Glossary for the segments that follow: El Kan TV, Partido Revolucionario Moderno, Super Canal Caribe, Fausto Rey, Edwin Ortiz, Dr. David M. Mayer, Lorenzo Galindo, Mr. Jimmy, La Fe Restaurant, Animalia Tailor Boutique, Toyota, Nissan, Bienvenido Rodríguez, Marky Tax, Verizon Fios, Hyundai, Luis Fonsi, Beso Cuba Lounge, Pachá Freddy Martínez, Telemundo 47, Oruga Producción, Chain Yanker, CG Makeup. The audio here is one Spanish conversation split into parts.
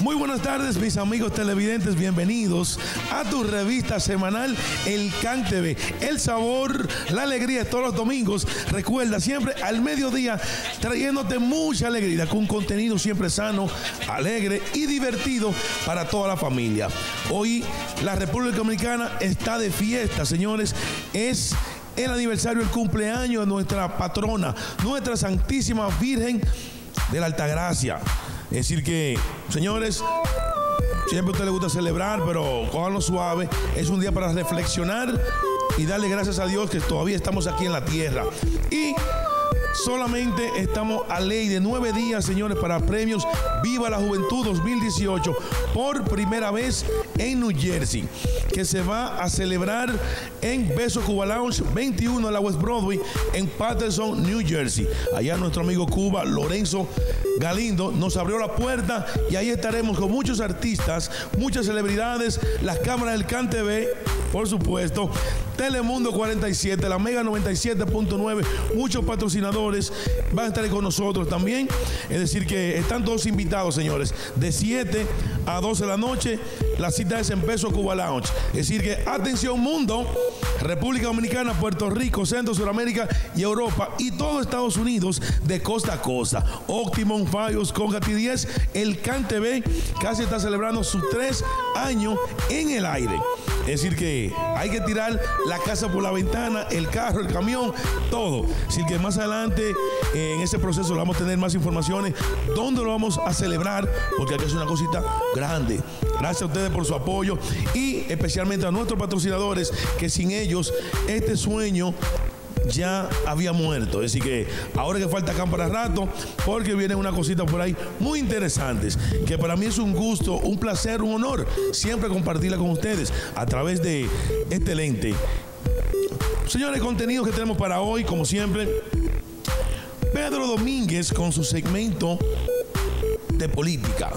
Muy buenas tardes, mis amigos televidentes, bienvenidos a tu revista semanal El Kan TV. El sabor, la alegría es todos los domingos. Recuerda, siempre al mediodía, trayéndote mucha alegría, con contenido siempre sano, alegre y divertido para toda la familia. Hoy la República Dominicana está de fiesta, señores. Es el aniversario, el cumpleaños de nuestra patrona, nuestra Santísima Virgen de la Altagracia. Es decir que, señores, siempre a usted le gusta celebrar, pero cójanlo suave. Es un día para reflexionar y darle gracias a Dios que todavía estamos aquí en la tierra. Y solamente estamos a ley de 9 días, señores, para premios Viva la Juventud 2018 por primera vez en New Jersey, que se va a celebrar en Beso Cuba Lounge 21 en la West Broadway en Patterson, New Jersey. Allá nuestro amigo Cuba, Lorenzo Galindo, nos abrió la puerta y ahí estaremos con muchos artistas, muchas celebridades, las cámaras del Kan TV, por supuesto, Telemundo 47, la Mega 97.9, muchos patrocinadores van a estar con nosotros también. Es decir que están todos invitados, señores, de 7 a 12 de la noche. La cita es en Beso Cuba Lounge. Es decir que, atención mundo, República Dominicana, Puerto Rico, Centro, Sudamérica y Europa y todo Estados Unidos de costa a costa. Optimum, Fios, Conca T-10, El Kan TV casi está celebrando sus 3 años en el aire. Es decir que hay que tirar la casa por la ventana, el carro, el camión, todo. Es decir que más adelante en ese proceso vamos a tener más informaciones, dónde lo vamos a celebrar, porque aquí es una cosita grande. Gracias a ustedes por su apoyo y especialmente a nuestros patrocinadores, que sin ellos este sueño ya había muerto. Así que ahora que falta Kan para rato, porque viene una cosita por ahí muy interesantes, que para mí es un gusto, un placer, un honor siempre compartirla con ustedes a través de este lente. Señores, contenidos que tenemos para hoy, como siempre, Pedro Domínguez con su segmento de política.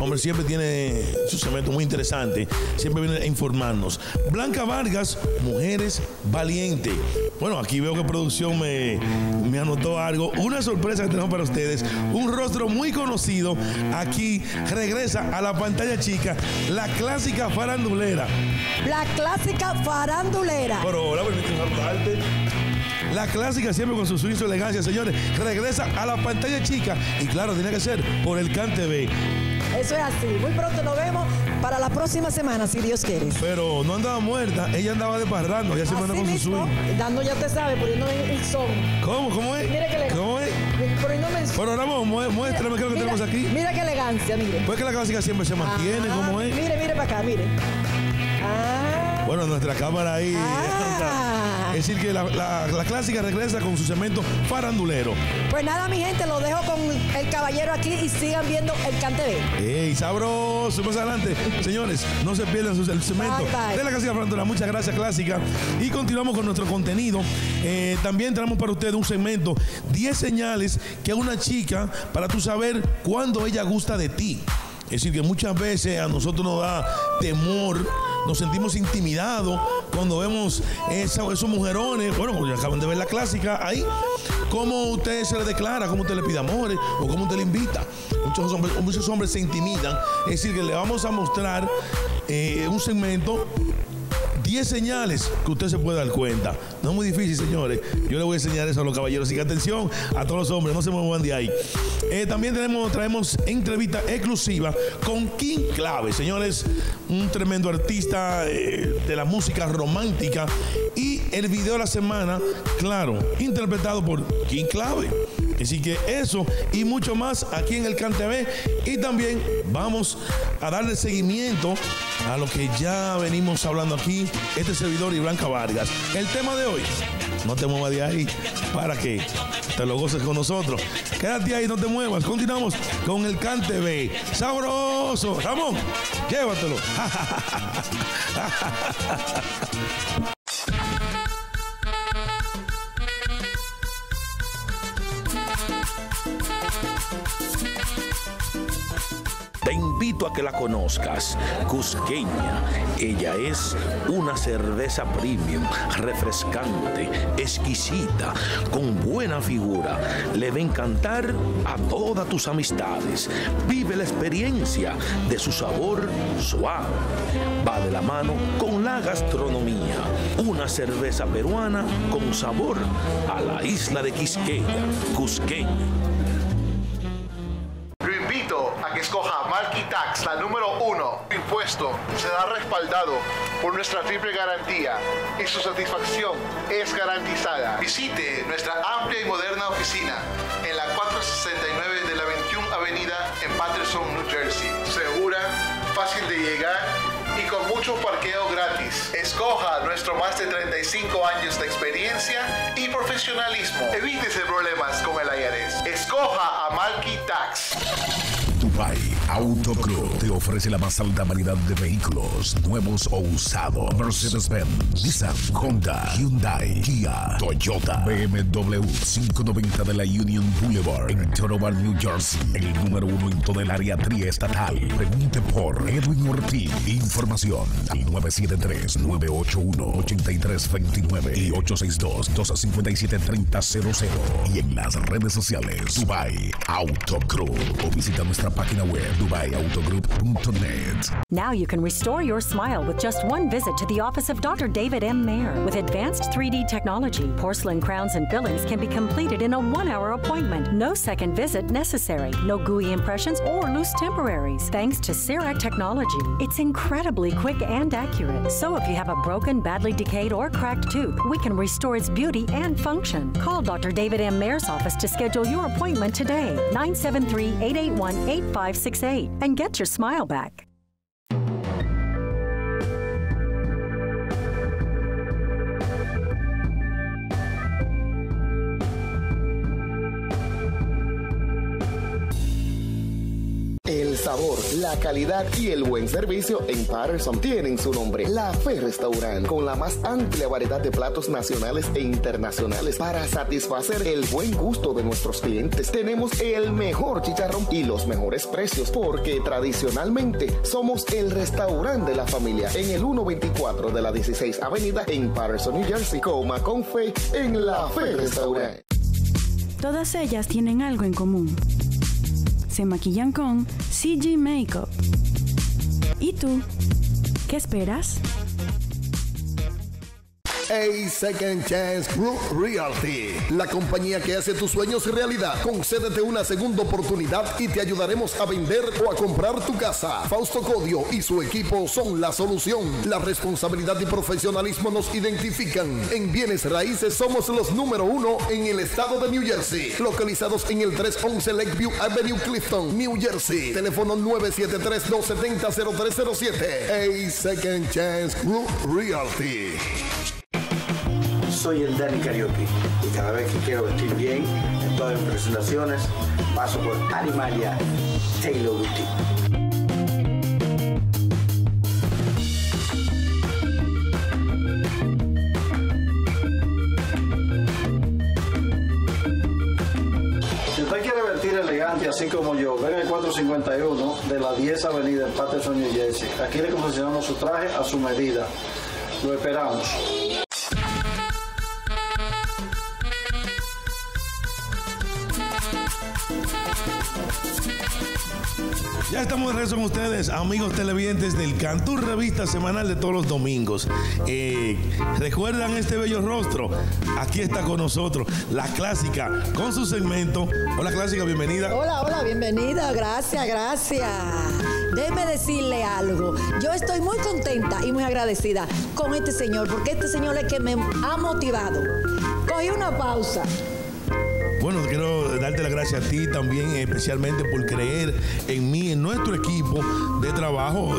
Hombre, siempre tiene su segmento muy interesante, siempre viene a informarnos. Blanca Vargas, Mujeres Valientes. Bueno, aquí veo que producción me anotó algo. Una sorpresa que tenemos para ustedes. Un rostro muy conocido. Aquí regresa a la pantalla chica la clásica farandulera. La clásica farandulera. Pero ahora permíteme saludarte. La clásica siempre con su suizo elegancia, señores. Regresa a la pantalla chica. Y claro, tiene que ser por el Kan TV. Eso es así. Muy pronto nos vemos para la próxima semana, si Dios quiere. Pero no andaba muerta, ella andaba de parrando, ella siempre andaba con su sueño. Dando, ya te sabe, poniéndome el son. ¿Cómo es? Mira qué elegancia. ¿Cómo es? Poniéndome el son. Bueno, Ramón, muéstrame qué es lo que tenemos aquí. Mira qué elegancia, mire. Pues que la clásica siempre se mantiene, ¿cómo es? Mire para acá, mire. Ah. Bueno, nuestra cámara ahí. Ah. Es decir que la clásica regresa con su segmento farandulero. Pues nada, mi gente, lo dejo con el caballero aquí y sigan viendo el Kan TV. ¡Ey, sabroso! Más adelante, señores, no se pierdan el segmento de la clásica farandulera. Muchas gracias, clásica. Y continuamos con nuestro contenido. También traemos para ustedes un segmento, 10 señales que una chica, para tú saber cuándo ella gusta de ti. Es decir que muchas veces a nosotros nos da temor, nos sentimos intimidados cuando vemos esos mujerones. Bueno, porque acaban de ver la clásica ahí. ¿Cómo usted se le declara? ¿Cómo usted le pide amores? ¿O cómo usted le invita? Muchos hombres se intimidan. Es decir que le vamos a mostrar un segmento, 10 señales que usted se puede dar cuenta. No es muy difícil, señores. Yo le voy a enseñar eso a los caballeros. Así que atención a todos los hombres, no se muevan de ahí. También traemos entrevista exclusiva con King Clave, señores. Un tremendo artista de la música romántica. Y el video de la semana, claro, interpretado por King Clave. Así que eso y mucho más aquí en el Kan TV. Y también vamos a darle seguimiento a lo que ya venimos hablando aquí, este servidor y Blanca Vargas. El tema de hoy, no te muevas de ahí para que te lo goces con nosotros. Quédate ahí, no te muevas. Continuamos con el Kan TV. ¡Sabroso! Ramón, llévatelo. invito a que la conozcas. Cusqueña, ella es una cerveza premium, refrescante, exquisita, con buena figura. Le va a encantar a todas tus amistades. Vive la experiencia de su sabor suave. Va de la mano con la gastronomía. Una cerveza peruana con sabor a la isla de Quisqueya. Cusqueña. Lo invito a que escoja Marky Tax, la número 1. El impuesto será respaldado por nuestra triple garantía y su satisfacción es garantizada. Visite nuestra amplia y moderna oficina en la 469 de la 21 Avenida en Paterson, New Jersey. Segura, fácil de llegar y con mucho parqueo gratis. Escoja nuestro más de 35 años de experiencia y profesionalismo. Evítese problemas con el IRS. Escoja a Marky Tax. Dubai Autocruz te ofrece la más alta variedad de vehículos nuevos o usados. Mercedes-Benz, Nissan, Honda, Hyundai, Kia, Toyota, BMW. 590 de la Union Boulevard en Doral, New Jersey. El número 1 en todo el área triestatal. Pregunte por Edwin Ortiz. Información al 973-981-8329 y 862-257-3000. Y en las redes sociales Dubai Autocruz o visita nuestra página web DubaiAutogroup.net. Now you can restore your smile with just one visit to the office of Dr. David M. Mayer. With advanced 3D technology, porcelain crowns and fillings can be completed in a 1-hour appointment. No second visit necessary. No gooey impressions or loose temporaries. Thanks to CEREC technology, it's incredibly quick and accurate. So if you have a broken, badly decayed, or cracked tooth, we can restore its beauty and function. Call Dr. David M. Mayer's office to schedule your appointment today. 973-881-8568 and get your smile back. El sabor, la calidad y el buen servicio en Patterson tienen su nombre. La Fe Restaurant, con la más amplia variedad de platos nacionales e internacionales para satisfacer el buen gusto de nuestros clientes. Tenemos el mejor chicharrón y los mejores precios porque tradicionalmente somos el restaurante de la familia en el 124 de la 16 Avenida en Patterson, New Jersey. Coma con fe en La Fe Restaurant. Todas ellas tienen algo en común. Se maquillan con CG Makeup. ¿Y tú? ¿Qué esperas? Hey, Second Chance Group Realty, la compañía que hace tus sueños realidad. Concédete una segunda oportunidad y te ayudaremos a vender o a comprar tu casa. Fausto Codio y su equipo son la solución. La responsabilidad y profesionalismo nos identifican. En bienes raíces somos los número 1 en el estado de New Jersey. Localizados en el 311 Lakeview Avenue, Clifton, New Jersey. Teléfono 973-270-0307. Hey, Second Chance Group Realty. Soy el Danny Cariocki y cada vez que quiero vestir bien en todas mis presentaciones paso por Animalia Tailor Boutique. Si usted quiere vestir elegante así como yo, venga al 451 de la 10 Avenida en Paterson, New Jersey. Aquí le confeccionamos su traje a su medida. Lo esperamos. Ya estamos de regreso con ustedes, amigos televidentes del Kan, tu revista semanal de todos los domingos. ¿Recuerdan este bello rostro? Aquí está con nosotros la clásica con su segmento. Hola clásica, bienvenida. Hola, hola, bienvenida, gracias, gracias. Déjeme decirle algo. Yo estoy muy contenta y muy agradecida con este señor, porque este señor es el que me ha motivado. Cogí una pausa. Bueno, quiero darte las gracias a ti también, especialmente por creer en mí, en nuestro equipo de trabajo.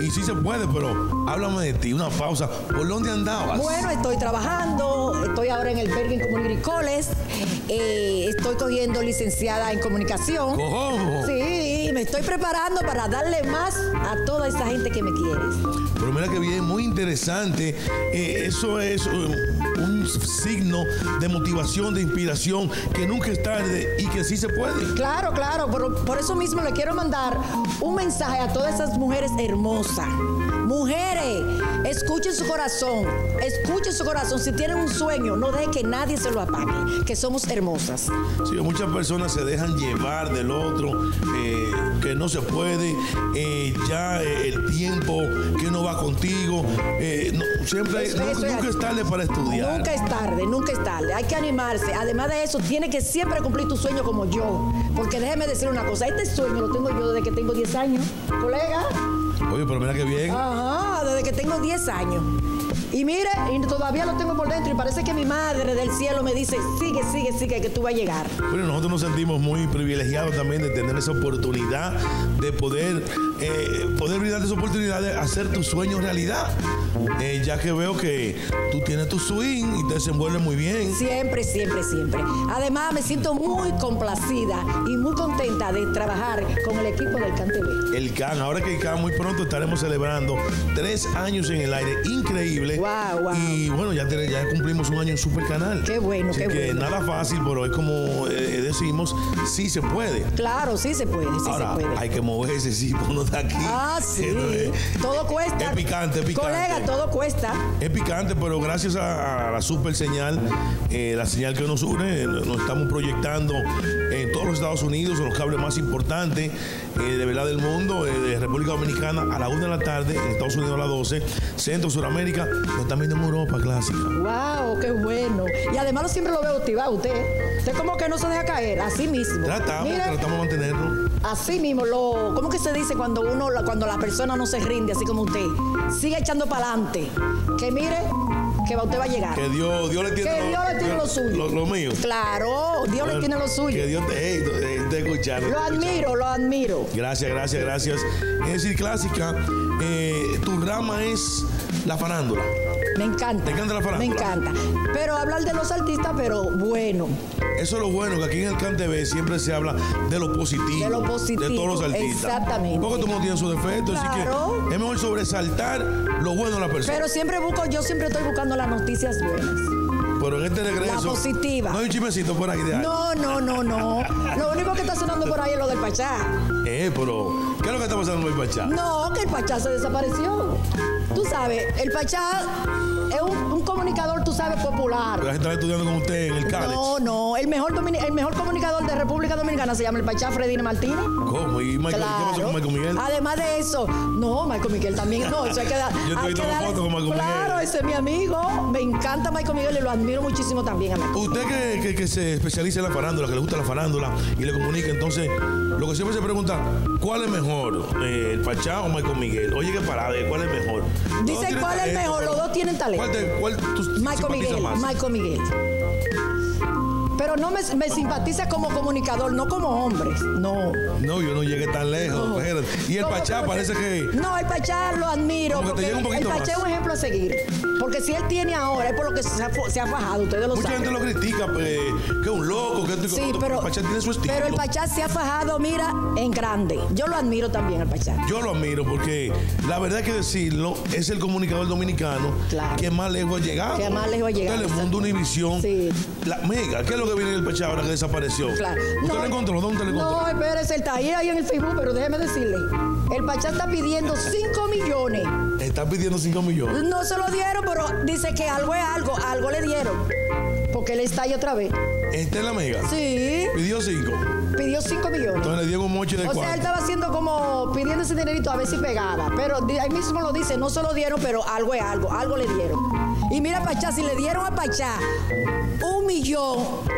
Y sí se puede, pero háblame de ti, una pausa. ¿Por dónde andabas? Bueno, estoy trabajando, estoy ahora en el Bergen Community College, estoy cogiendo licenciada en comunicación. ¡Cojo! Sí, me estoy preparando para darle más a toda esa gente que me quiere. Pero mira que bien, muy interesante. Eso es un signo de motivación, de inspiración, que nunca es tarde y que sí se puede. Claro, claro, por eso mismo le quiero mandar un mensaje a todas esas mujeres hermosas. Mujeres, escuchen su corazón, escuchen su corazón. Si tienen un sueño, no dejen que nadie se lo apague, que somos hermosas. Sí, muchas personas se dejan llevar del otro, que no se puede, ya el tiempo que no va contigo, no, siempre, nunca es tarde para estudiar. Nunca es tarde, nunca es tarde, hay que animarse. Además de eso, tiene que siempre cumplir tu sueño como yo, porque déjeme decir una cosa, este sueño lo tengo yo desde que tengo 10 años, colega. Oye, pero mira qué bien. Ajá, desde que tengo 10 años. Y mire, y todavía lo tengo por dentro y parece que mi madre del cielo me dice, sigue, sigue, sigue, que tú vas a llegar. Bueno, nosotros nos sentimos muy privilegiados también de tener esa oportunidad de poder brindarte esa oportunidad de hacer tu sueño realidad. Ya que veo que tú tienes tu swing y te desenvuelves muy bien. Siempre, siempre, siempre. Además, me siento muy complacida y muy contenta de trabajar con el equipo del Kan TV. El Kan, ahora que el Kan muy pronto estaremos celebrando 3 años en el aire, increíble. Wow, wow. Y bueno, ya cumplimos un año en Super Canal. Qué bueno, así qué que bueno. Nada fácil, pero es como decimos, sí se puede. Claro, sí se puede, sí. Ahora, se puede. Hay que moverse, sí, uno de aquí. Ah, sí. Todo cuesta. Es picante, es picante. Colega, todo cuesta. Es picante, pero gracias a la super señal, la señal que nos une, nos estamos proyectando en todos los Estados Unidos, en los cables más importantes de verdad del mundo, de República Dominicana a la 1 de la tarde, en Estados Unidos a las 12, Centro, Sudamérica, pero también en Europa clásica. ¡Wow! ¡Qué bueno! Y además siempre lo veo activado usted. Usted como que no se deja caer, así mismo. Tratamos de mantenerlo. Así mismo, ¿cómo que se dice cuando la persona no se rinde, así como usted? Sigue echando para adelante. Que mire, que usted va a llegar. Que Dios le tiene, lo suyo. Lo mío. Claro, Dios le tiene lo suyo. Que Dios te escucha. Lo admiro, lo admiro. Gracias, gracias, gracias. Es decir, clásica, tu rama es la farándula. Me encanta. ¿Te encanta la farándula? Me encanta. Pero hablar de los artistas, pero bueno. Eso es lo bueno, que aquí en el Kan TV siempre se habla de lo positivo. De lo positivo. De todos los artistas. Exactamente. Porque todo el mundo tiene sus defectos, claro. Así que es mejor sobresaltar lo bueno de la persona. Pero yo siempre estoy buscando las noticias buenas. Pero en este regreso. La positiva. No hay un chismecito por ahí. No. Lo único que está sonando por ahí es lo del Pachá. Pero, ¿qué es lo que está pasando con el Pachá? No, que el Pachá se desapareció. Tú sabes, el Pachá es un comunicador, tú sabes, popular. Pero la gente está estudiando con usted en el college. No, el mejor comunicador de República Dominicana se llama el Pachá Freddy Martínez. ¿Cómo? ¿Y Michael? Claro. ¿Qué pasó con Michael Miguel? Además de eso, no, Michael Miguel también no. Eso hay que dar. Yo estoy tomando fotos con Michael Miguel. Claro, ese es mi amigo. Me encanta Michael Miguel y lo admiro muchísimo también a mí. Usted que se especializa en la farándula, que le gusta la farándula y le comunica, entonces, lo que siempre se pregunta, ¿cuál es mejor? ¿El Pachá o Michael Miguel? Oye, qué parada, ¿cuál es mejor? Dicen cuál es mejor, los dos tienen talento. Michael Miguel. Pero no me simpatiza como comunicador, no como hombre. No. No, yo no llegué tan lejos. No. Y el Pachá parece que... No, el Pachá lo admiro. El Pachá es un ejemplo a seguir. Porque si él tiene ahora, es por lo que se ha fajado. Ustedes lo saben. Mucha gente lo critica, que es un loco, que es un... pero el Pachá tiene su estilo. Pero el Pachá se ha fajado, mira, en grande. Yo lo admiro también al Pachá. Yo lo admiro porque, la verdad hay que decirlo, es el comunicador dominicano que más lejos ha llegado. Que más lejos ha llegado. Telemundo, Univisión, la Mega, ¿qué es lo que viene el Pachá ahora que desapareció? Claro. ¿Usted lo encontró? ¿Dónde lo encontró? No, espérese, él está ahí en el Facebook, pero déjeme decirle. El Pachá está pidiendo 5 millones. ¿Está pidiendo 5 millones? No se lo dieron, pero dice que algo es algo. Algo le dieron. Porque él está ahí otra vez. ¿Está en la Mega? Sí. ¿Pidió 5? Pidió 5 millones. Entonces le dio un moche de 4. O sea, él estaba haciendo como pidiendo ese dinerito a ver si pegaba. Pero ahí mismo lo dice, no se lo dieron, pero algo es algo. Algo le dieron. Y mira, Pachá, si le dieron a Pachá 1 millón...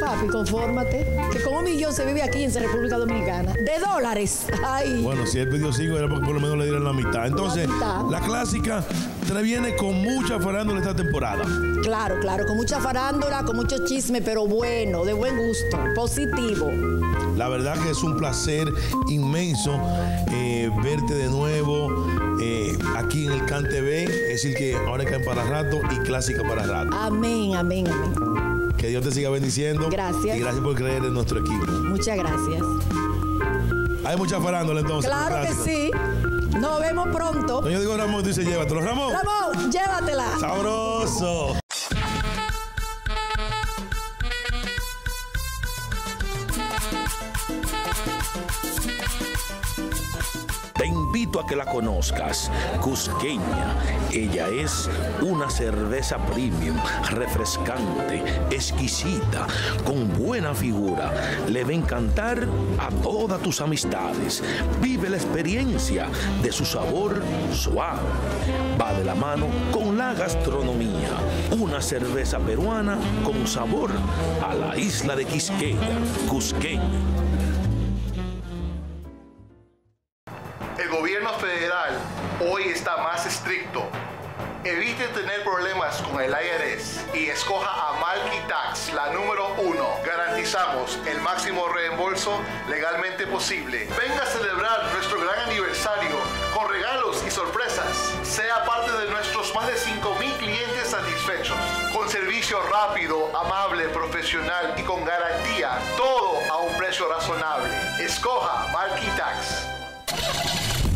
Papi, confórmate, que con 1 millón se vive aquí en República Dominicana. De dólares. Ay. Bueno, si él pidió 5 era porque por lo menos le dieron la mitad. Entonces, la clásica viene con mucha farándula esta temporada. Claro, claro, con mucha farándula, con mucho chisme, pero bueno, de buen gusto, positivo. La verdad que es un placer inmenso verte de nuevo aquí en el Kan TV. Es decir que ahora es Kan para rato y clásica para rato. Amén, amén, amén. Que Dios te siga bendiciendo. Gracias. Y gracias por creer en nuestro equipo. Muchas gracias. Hay mucha farándula entonces. Claro gracias. Que sí. Nos vemos pronto. Yo digo Ramón, tú dices llévatelo. Ramón. Ramón, llévatela. Sabroso. invito a que la conozcas. Cusqueña, ella es una cerveza premium, refrescante, exquisita, con buena figura. Le va a encantar a todas tus amistades. Vive la experiencia de su sabor suave. Va de la mano con la gastronomía. Una cerveza peruana con sabor a la isla de Quisqueya, Cusqueña. El gobierno federal hoy está más estricto. Evite tener problemas con el IRS y escoja a Marky Tax, la número 1. Garantizamos el máximo reembolso legalmente posible. Venga a celebrar nuestro gran aniversario con regalos y sorpresas. Sea parte de nuestros más de 5,000 clientes satisfechos. Con servicio rápido, amable, profesional y con garantía. Todo a un precio razonable. Escoja Marky Tax.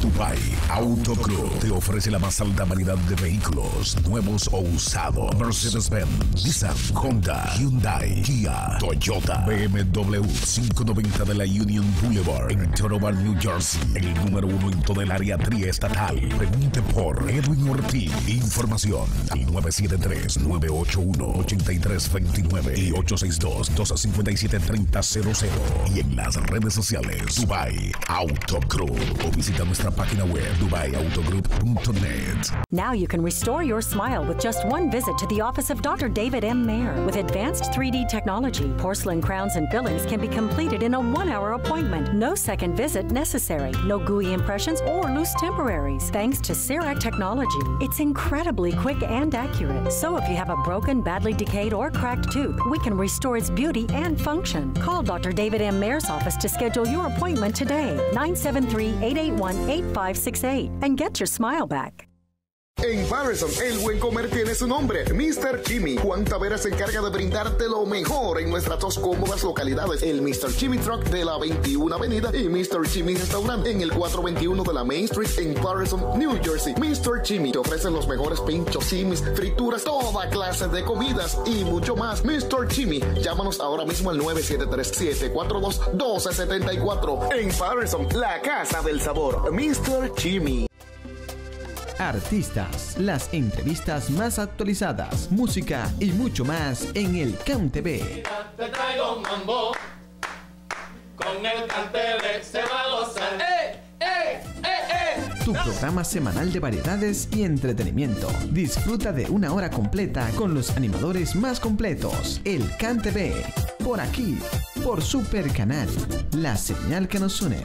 Dubai Autocruz te ofrece la más alta variedad de vehículos nuevos o usados. Mercedes-Benz, Nissan, Honda, Hyundai, Kia, Toyota, BMW. 590 de la Union Boulevard en Torobar, New Jersey. El número 1 en todo el área triestatal. Pregunte por Edwin Ortiz. Información al 973-981-8329 y 862-257-3000. Y en las redes sociales Dubai Autocruz o visita nuestra página web DubaiAutogroup.net. Now you can restore your smile with just one visit to the office of Dr. David M. Mayer. With advanced 3D technology, porcelain crowns and fillings can be completed in a 1-hour appointment. No second visit necessary. No gooey impressions or loose temporaries. Thanks to CEREC technology, it's incredibly quick and accurate. So if you have a broken, badly decayed, or cracked tooth, we can restore its beauty and function. Call Dr. David M. Mayer's office to schedule your appointment today. 973-881-8568 and get your smile back. En Verizon, el buen comer tiene su nombre. Mr. Jimmy. Juan Tavera se encarga de brindarte lo mejor en nuestras 2 cómodas localidades. El Mr. Jimmy Truck de la 21 Avenida y Mr. Jimmy Restaurant en el 421 de la Main Street en Verizon, New Jersey. Mr. Jimmy te ofrecen los mejores pinchos, chimis, frituras, toda clase de comidas y mucho más. Mr. Jimmy, llámanos ahora mismo al 973-742-1274. En Verizon, la casa del sabor. Mr. Jimmy. Artistas, las entrevistas más actualizadas, música y mucho más en El Kan TV. Te traigo un mambo, con El Kan TV se va a gozar. Tu programa semanal de variedades y entretenimiento. Disfruta de 1 hora completa con los animadores más completos. El Kan TV, por aquí, por Super Canal, la señal que nos une.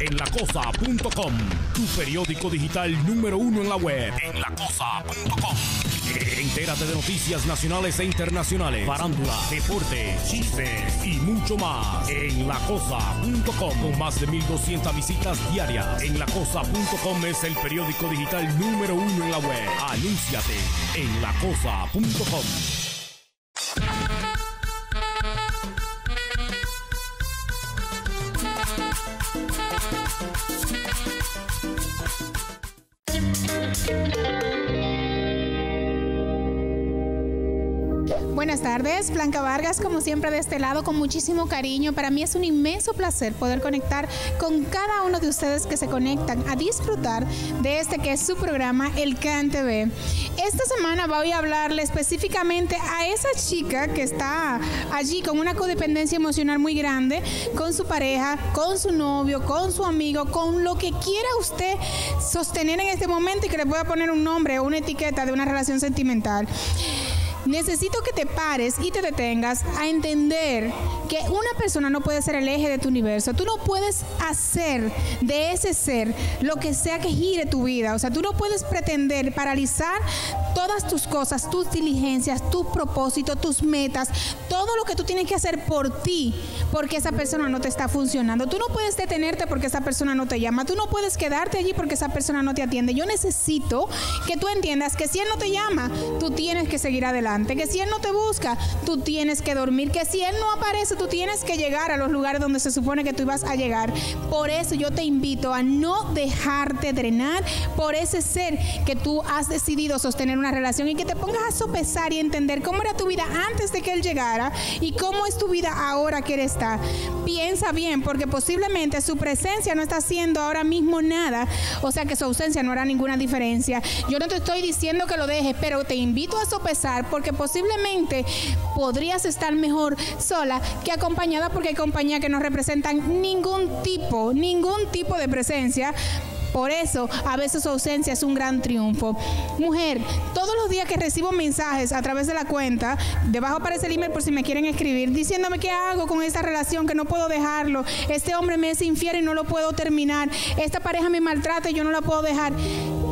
En la cosa.com, tu periódico digital número 1 en la web. En la cosa.com. Entérate de noticias nacionales e internacionales, farándula, deporte, chistes y mucho más. En la cosa.com, con más de 1,200 visitas diarias. En la cosa.com es el periódico digital número 1 en la web. Anúnciate en la cosa.com. Buenas tardes, Blanca Vargas, como siempre de este lado, con muchísimo cariño. Para mí es un inmenso placer poder conectar con cada uno de ustedes que se conectan a disfrutar de este que es su programa, El Kan TV. Esta semana voy a hablarle específicamente a esa chica que está allí con una codependencia emocional muy grande, con su pareja, con su novio, con su amigo, con lo que quiera usted sostener en este momento y que le pueda poner un nombre o una etiqueta de una relación sentimental. Necesito que te pares y te detengas a entender que una persona no puede ser el eje de tu universo. Tú no puedes hacer de ese ser lo que sea que gire tu vida. O sea, tú no puedes pretender paralizar todas tus cosas, tus diligencias, tus propósitos, tus metas, todo lo que tú tienes que hacer por ti, porque esa persona no te está funcionando. Tú no puedes detenerte porque esa persona no te llama. Tú no puedes quedarte allí porque esa persona no te atiende. Yo necesito que tú entiendas que si él no te llama, tú tienes que seguir adelante, que si él no te busca, tú tienes que dormir, que si él no aparece, tú tienes que llegar a los lugares donde se supone que tú ibas a llegar. Por eso yo te invito a no dejarte drenar por ese ser que tú has decidido sostener una relación, y que te pongas a sopesar y entender cómo era tu vida antes de que él llegara y cómo es tu vida ahora que él está. Piensa bien, porque posiblemente su presencia no está haciendo ahora mismo nada, o sea que su ausencia no hará ninguna diferencia. Yo no te estoy diciendo que lo dejes, pero te invito a sopesar, porque posiblemente podrías estar mejor sola que acompañada, porque hay compañías que no representan ningún tipo de presencia. Por eso, a veces su ausencia es un gran triunfo. Mujer, todos los días que recibo mensajes a través de la cuenta, debajo aparece el email por si me quieren escribir, diciéndome qué hago con esta relación, que no puedo dejarlo, este hombre me es infiel y no lo puedo terminar, esta pareja me maltrata y yo no la puedo dejar.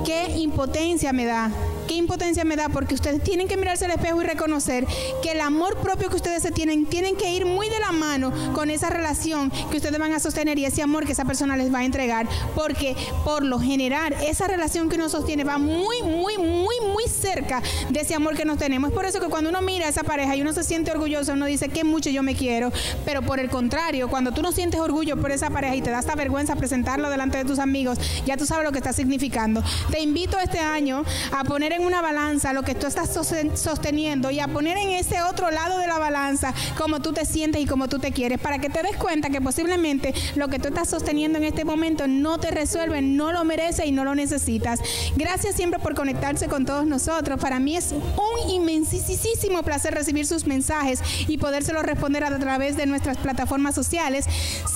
Qué impotencia me da. Qué impotencia me da, porque ustedes tienen que mirarse al espejo y reconocer que el amor propio que ustedes se tienen que ir muy de la mano con esa relación que ustedes van a sostener y ese amor que esa persona les va a entregar, porque por lo general esa relación que uno sostiene va muy cerca de ese amor que nos tenemos. Es por eso que cuando uno mira a esa pareja y uno se siente orgulloso, uno dice que mucho yo me quiero, pero por el contrario, cuando tú no sientes orgullo por esa pareja y te da hasta vergüenza presentarlo delante de tus amigos, ya tú sabes lo que está significando. Te invito este año a poner en una balanza lo que tú estás sosteniendo y a poner en ese otro lado de la balanza como tú te sientes y como tú te quieres, para que te des cuenta que posiblemente lo que tú estás sosteniendo en este momento no te resuelve, no lo mereces y no lo necesitas. Gracias siempre por conectarse con todos nosotros. Para mí es un inmensísimo placer recibir sus mensajes y podérselo responder a través de nuestras plataformas sociales,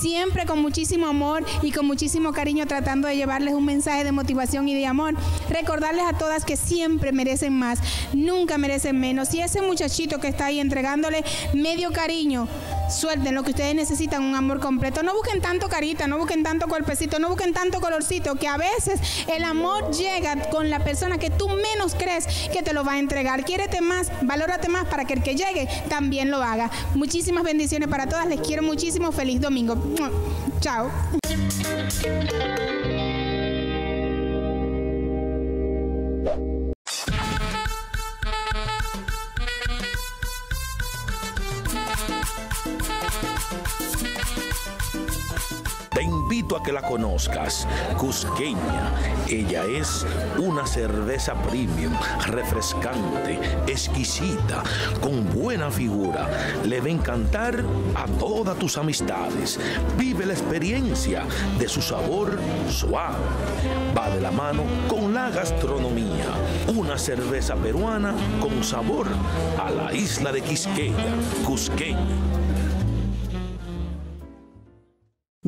siempre con muchísimo amor y con muchísimo cariño, tratando de llevarles un mensaje de motivación y de amor. Recordarles a todas que siempre merecen más, nunca merecen menos. Y ese muchachito que está ahí entregándole medio cariño, suelten lo que ustedes necesitan, un amor completo. No busquen tanto carita, no busquen tanto cuerpecito, no busquen tanto colorcito, que a veces el amor llega con la persona que tú menos crees que te lo va a entregar. Quiérete más, valórate más, para que el que llegue también lo haga. Muchísimas bendiciones para todas, les quiero muchísimo, feliz domingo. Chao. Te invito a que la conozcas, Cusqueña. Ella es una cerveza premium, refrescante, exquisita, con buena figura. Le va a encantar a todas tus amistades. Vive la experiencia de su sabor suave. Va de la mano con la gastronomía. Una cerveza peruana con sabor a la isla de Quisqueya, Cusqueña.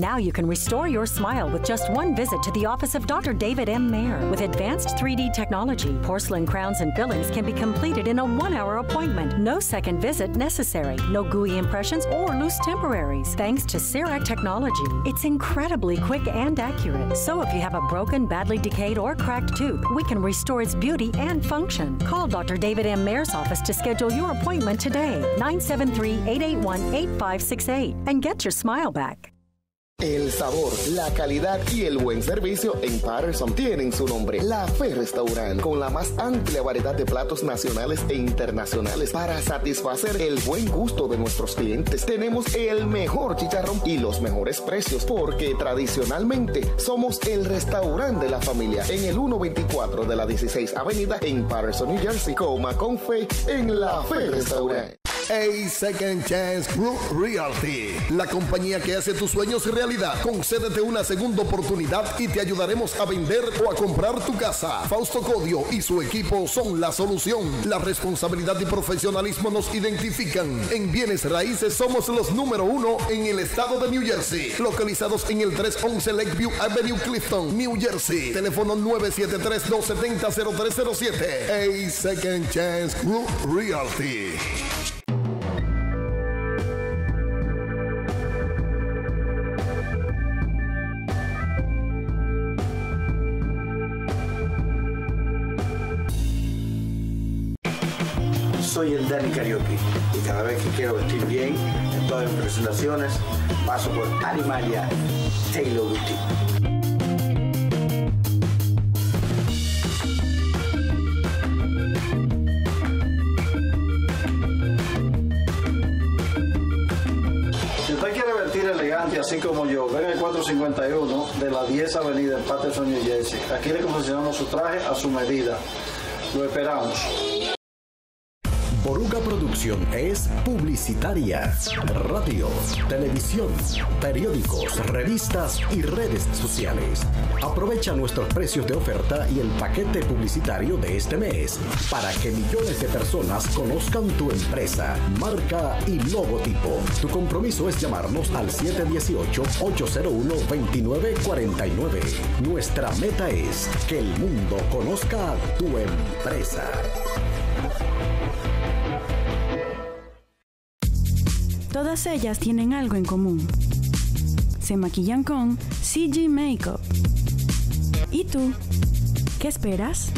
Now you can restore your smile with just one visit to the office of Dr. David M. Mayer. With advanced 3D technology, porcelain crowns and fillings can be completed in a 1-hour appointment. No second visit necessary. No gooey impressions or loose temporaries. Thanks to CEREC technology, it's incredibly quick and accurate. So if you have a broken, badly decayed, or cracked tooth, we can restore its beauty and function. Call Dr. David M. Mayer's office to schedule your appointment today. 973-881-8568 and get your smile back. El sabor, la calidad y el buen servicio en Patterson tienen su nombre. La Fe Restaurant, con la más amplia variedad de platos nacionales e internacionales para satisfacer el buen gusto de nuestros clientes. Tenemos el mejor chicharrón y los mejores precios, porque tradicionalmente somos el restaurante de la familia. En el 124 de la 16 Avenida en Patterson, New Jersey. Coma con fe en La Fe Restaurant. Hey, Second Chance Group Realty, la compañía que hace tus sueños realidad. Concédete una segunda oportunidad y te ayudaremos a vender o a comprar tu casa. Fausto Codio y su equipo son la solución. La responsabilidad y profesionalismo nos identifican. En bienes raíces somos los número 1 en el estado de New Jersey. Localizados en el 311 Lakeview Avenue, Clifton, New Jersey. Teléfono 973-270-0307. Hey, Second Chance Group Realty. soy el Danny Cariocki y cada vez que quiero vestir bien en todas mis presentaciones paso por Animalia Tailor Boutique. Así como yo, ven al 451 de la 10 Avenida en Patterson, New Jersey. Aquí le confeccionamos su traje a su medida. Lo esperamos. Oruga Producción es publicitaria, radio, televisión, periódicos, revistas y redes sociales. Aprovecha nuestros precios de oferta y el paquete publicitario de este mes para que millones de personas conozcan tu empresa, marca y logotipo. Tu compromiso es llamarnos al 718-801-2949. Nuestra meta es que el mundo conozca tu empresa. Todas ellas tienen algo en común. Se maquillan con CG Makeup. ¿Y tú? ¿Qué esperas?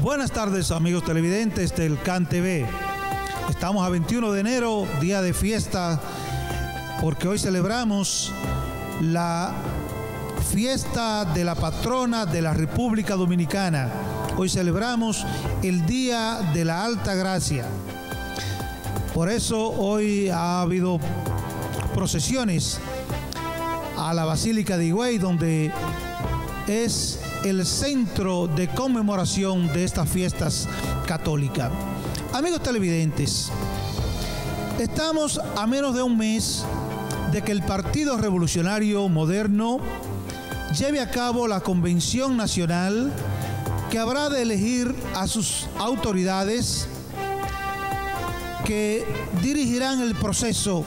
Buenas tardes amigos televidentes del Kan TV. Estamos a 21 de enero, día de fiesta, porque hoy celebramos la fiesta de la patrona de la República Dominicana. Hoy celebramos el Día de la Alta Gracia. Por eso hoy ha habido procesiones a la Basílica de Higüey, donde es el centro de conmemoración de estas fiestas católicas. Amigos televidentes, estamos a menos de un mes de que el Partido Revolucionario Moderno lleve a cabo la Convención Nacional que habrá de elegir a sus autoridades que dirigirán el proceso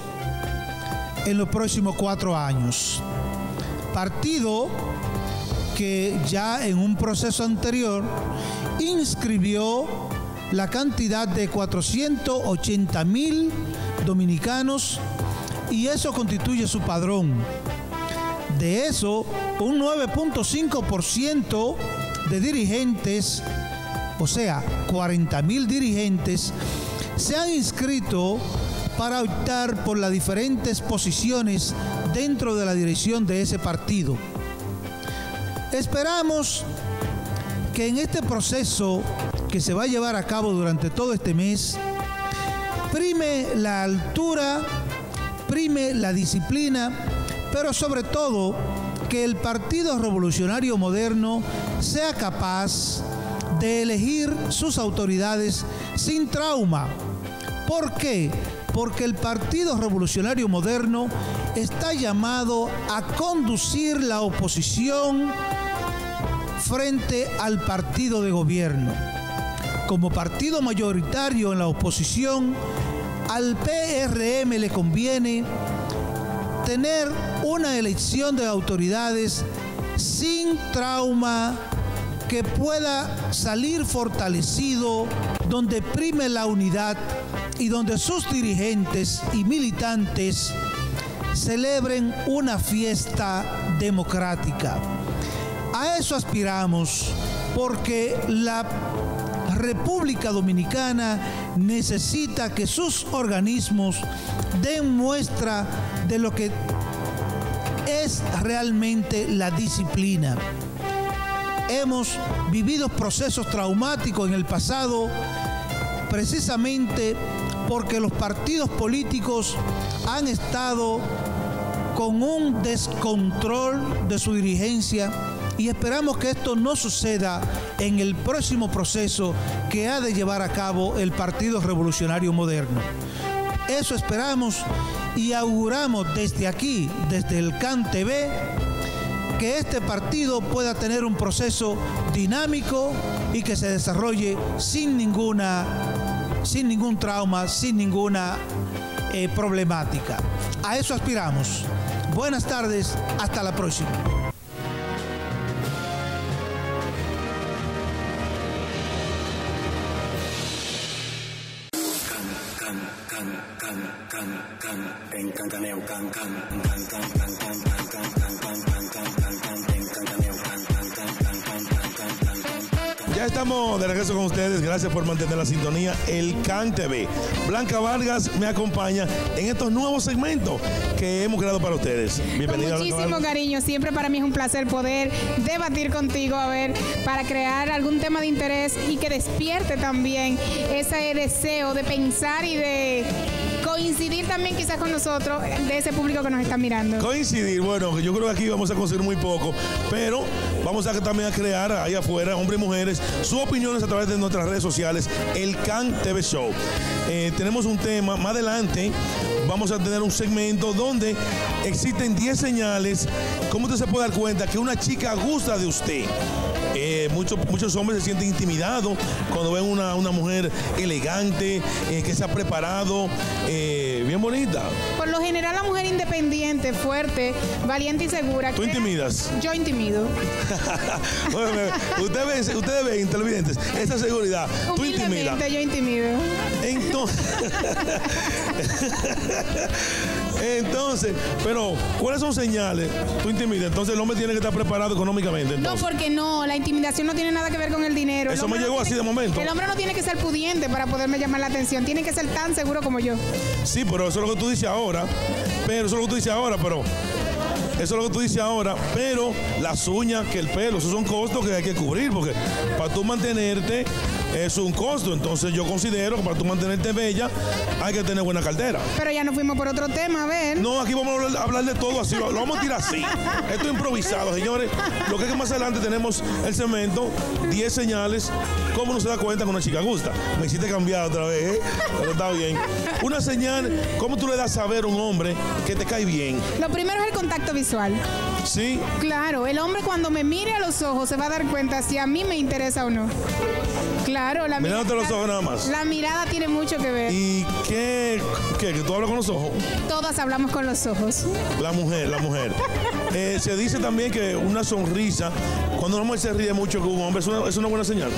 en los próximos 4 años. Partido que ya en un proceso anterior inscribió la cantidad de 480,000 dominicanos y eso constituye su padrón. De eso, un 9.5% de dirigentes, o sea, 40,000 dirigentes, se han inscrito para optar por las diferentes posiciones dentro de la dirección de ese partido. Esperamos que en este proceso que se va a llevar a cabo durante todo este mes, prime la altura, prime la disciplina, pero sobre todo que el Partido Revolucionario Moderno sea capaz de elegir sus autoridades sin trauma. ¿Por qué? Porque el Partido Revolucionario Moderno está llamado a conducir la oposición frente al partido de gobierno. Como partido mayoritario en la oposición, al PRM le conviene tener una elección de autoridades sin trauma que pueda salir fortalecido, donde prime la unidad y donde sus dirigentes y militantes celebren una fiesta democrática. A eso aspiramos, porque la República Dominicana necesita que sus organismos den muestra de lo que es realmente la disciplina. Hemos vivido procesos traumáticos en el pasado, precisamente porque los partidos políticos han estado con un descontrol de su dirigencia y esperamos que esto no suceda en el próximo proceso que ha de llevar a cabo el Partido Revolucionario Moderno. Eso esperamos y auguramos desde aquí, desde el Kan TV, que este partido pueda tener un proceso dinámico y que se desarrolle sin ningún trauma, sin ninguna problemática. A eso aspiramos. Buenas tardes, hasta la próxima. Ya estamos de regreso con ustedes. Gracias por mantener la sintonía. El Kan TV. Blanca Vargas me acompaña en estos nuevos segmentos que hemos creado para ustedes. Bienvenida. Con muchísimo cariño. Siempre para mí es un placer poder debatir contigo, a ver, para crear algún tema de interés y que despierte también ese deseo de pensar y de coincidir también quizás con nosotros, de ese público que nos está mirando. Coincidir, bueno, yo creo que aquí vamos a conseguir muy poco, pero vamos a también a crear ahí afuera, hombres y mujeres, sus opiniones a través de nuestras redes sociales, El Kan TV Show. Tenemos un tema, más adelante vamos a tener un segmento donde existen 10 señales. ¿Cómo usted se puede dar cuenta que una chica gusta de usted? Muchos hombres se sienten intimidados cuando ven una mujer elegante, que se ha preparado, bien bonita. Por lo general, la mujer independiente, fuerte, valiente y segura. ¿Tú intimidas? Yo intimido. Ustedes ven, televidentes, esa seguridad. Tú intimidas. Yo intimido. Entonces, pero ¿cuáles son señales? Tú intimidas. Entonces el hombre tiene que estar preparado económicamente. Entonces. No, porque no, la intimidación no tiene nada que ver con el dinero. Eso me llegó así de momento. El hombre no tiene que ser pudiente para poderme llamar la atención. Tiene que ser tan seguro como yo. Sí, pero eso es lo que tú dices ahora. Pero las uñas, que el pelo, esos son costos que hay que cubrir, porque para tú mantenerte es un costo. Entonces yo considero que para tú mantenerte bella hay que tener buena cartera. Pero ya nos fuimos por otro tema, a ver. No, aquí vamos a hablar de todo así, lo vamos a tirar así. Esto es improvisado, señores. Lo que es que más adelante tenemos el segmento 10 señales, cómo no se da cuenta que una chica gusta. Me hiciste cambiar otra vez, ¿eh? Pero está bien. Una señal, cómo tú le das a saber a un hombre que te cae bien. Lo primero es el contacto visual. Sí. Claro, el hombre cuando me mire a los ojos se va a dar cuenta si a mí me interesa o no. Claro, la mirada. Mirándote los ojos nada más. La mirada tiene mucho que ver. ¿Y qué? ¿Que tú hablas con los ojos? Todas hablamos con los ojos. La mujer. Se dice también que una sonrisa, cuando una mujer se ríe mucho con un hombre, es una buena señal.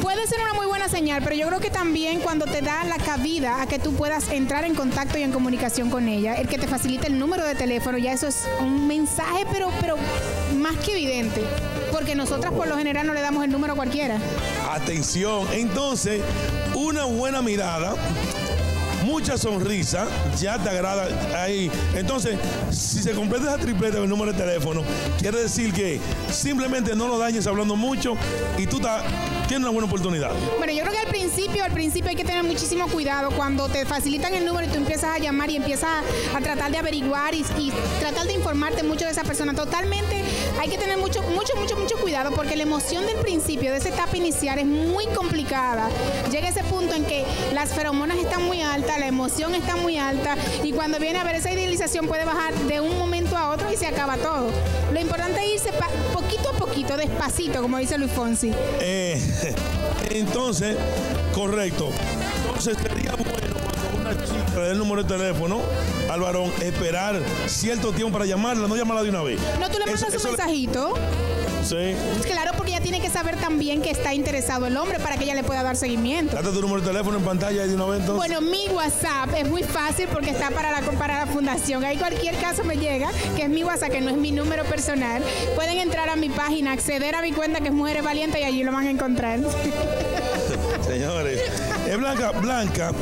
Puede ser una muy buena señal, pero yo creo que también cuando te da la cabida a que tú puedas entrar en contacto y en comunicación con ella, el que te facilite el número de teléfono, ya eso es un mensaje, pero más que evidente, porque nosotras por lo general no le damos el número a cualquiera. Atención, entonces, una buena mirada, mucha sonrisa, ya te agrada ahí. Entonces, si se completa esa tripleta del número de teléfono, quiere decir que simplemente no lo dañes hablando mucho y tú tienes una buena oportunidad. Bueno, yo creo que al principio hay que tener muchísimo cuidado cuando te facilitan el número y tú empiezas a llamar y empiezas a tratar de averiguar y tratar de informarte mucho de esa persona. Totalmente hay que tener mucho cuidado, porque la emoción del principio, de esa etapa inicial, es muy complicada. Llega ese punto en que las feromonas están muy altas, la emoción está muy alta, y cuando viene a ver esa idealización puede bajar de un momento a otro y se acaba todo. Lo importante es irse poquito a poquito, despacito, como dice Luis Fonsi. Entonces, correcto. Entonces sería bueno cuando una chica le dé el número de teléfono al varón, esperar cierto tiempo para llamarla, no llamarla de una vez. No, tú le mandas un mensajito. Sí. Claro, porque ella tiene que saber también que está interesado el hombre para que ella le pueda dar seguimiento. Date tu número de teléfono en pantalla y de una vez entonces. Bueno, mi WhatsApp es muy fácil porque está para la fundación. Ahí cualquier caso me llega, que es mi WhatsApp, que no es mi número personal. Pueden entrar a mi página, acceder a mi cuenta, que es Mujeres Valientes, y allí lo van a encontrar. Señores, es Blanca.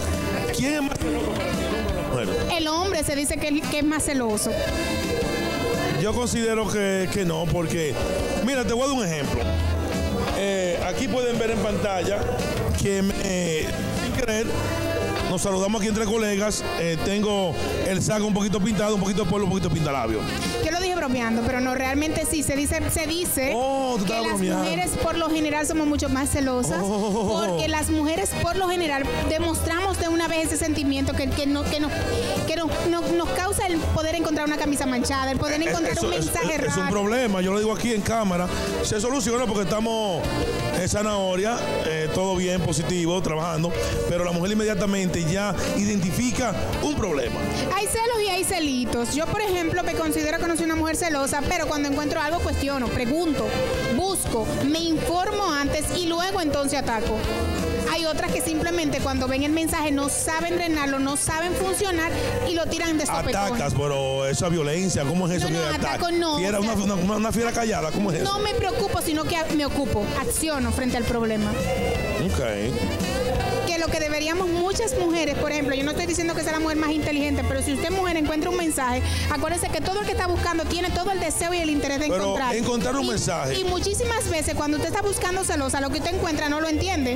¿Quién es más celoso? Bueno. El hombre se dice que es más celoso. Yo considero que no, porque, mira, te voy a dar un ejemplo. Aquí pueden ver en pantalla que sin querer nos saludamos aquí entre colegas. Tengo el saco un poquito pintado, un poquito de polvo, un poquito de pintalabio. Yo lo dije bromeando, pero no, realmente sí, se dice que las mujeres por lo general somos mucho más celosas, porque las mujeres por lo general demostramos de una vez ese sentimiento que nos causa el poder encontrar una camisa manchada, el poder encontrar un mensaje raro. Es un problema, yo lo digo aquí en cámara, se soluciona porque estamos en zanahoria, todo bien, positivo, trabajando, pero la mujer inmediatamente ya identifica un problema. Hay celos y hay celitos. Yo, por ejemplo, me considero que no soy una mujer celosa, pero cuando encuentro algo cuestiono, pregunto, busco, me informo antes y luego entonces ataco. Hay y otras que simplemente cuando ven el mensaje no saben drenarlo, no saben funcionar y lo tiran de sopetón. Atacas, pero esa violencia, ¿cómo es eso? No, no, ataco no. Fiera, una fiera callada, ¿cómo es eso? No me preocupo, sino que me ocupo, acciono frente al problema. Ok. Que lo que deberíamos muchas mujeres, por ejemplo, yo no estoy diciendo que sea la mujer más inteligente, pero si usted mujer encuentra un mensaje, acuérdese que todo el que está buscando tiene todo el deseo y el interés de encontrar. Encontrar un mensaje. Y muchísimas veces cuando usted está buscando celosa, lo que usted encuentra no lo entiende.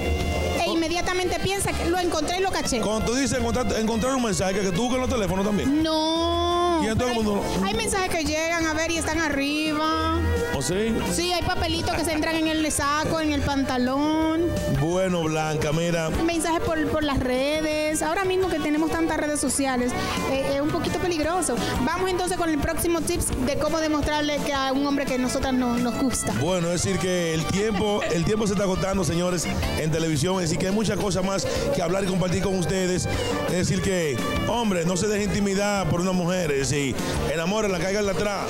E inmediatamente piensa que lo encontré y lo caché. Cuando tú dices encontrar un mensaje, que tú buscas los teléfonos también. No. ¿Y entonces hay mensajes que llegan a ver y están arriba? ¿O sí? Sí, hay papelitos que se entran en el saco, en el pantalón. Bueno, Blanca, mira. Mensajes por las redes. Ahora mismo que tenemos tantas redes sociales, es un poquito peligroso. Vamos entonces con el próximo tips de cómo demostrarle que a un hombre que nosotras nos gusta. Bueno, es decir que el tiempo se está agotando, señores, en televisión. Es decir que hay muchas cosas más que hablar y compartir con ustedes. Es decir que, hombre, no se deje intimidar por una mujer. Es decir, enamórenla, cáiganla atrás,